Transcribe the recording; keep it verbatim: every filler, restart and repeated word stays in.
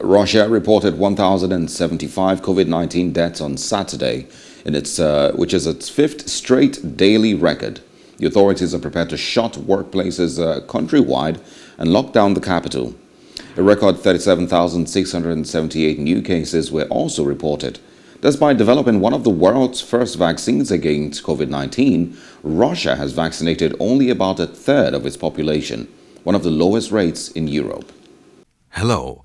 Russia reported one thousand seventy-five COVID nineteen deaths on Saturday, in its, uh, which is its fifth straight daily record. The authorities are prepared to shut workplaces uh, countrywide and lock down the capital. A record thirty-seven thousand six hundred seventy-eight new cases were also reported. Despite developing one of the world's first vaccines against COVID nineteen, Russia has vaccinated only about a third of its population, one of the lowest rates in Europe. Hello,